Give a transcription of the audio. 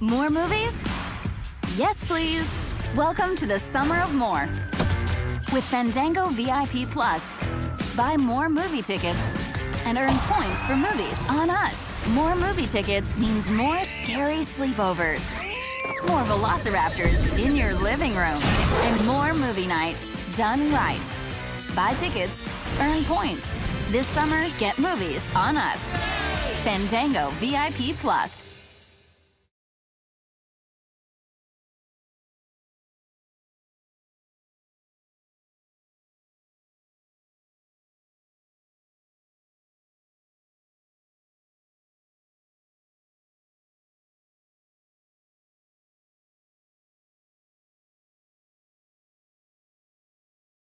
More movies? Yes, please. Welcome to the summer of more. With Fandango VIP Plus, buy more movie tickets and earn points for movies on us. More movie tickets means more scary sleepovers, more velociraptors in your living room, and more movie night done right. Buy tickets, earn points. This summer, get movies on us. Fandango VIP Plus.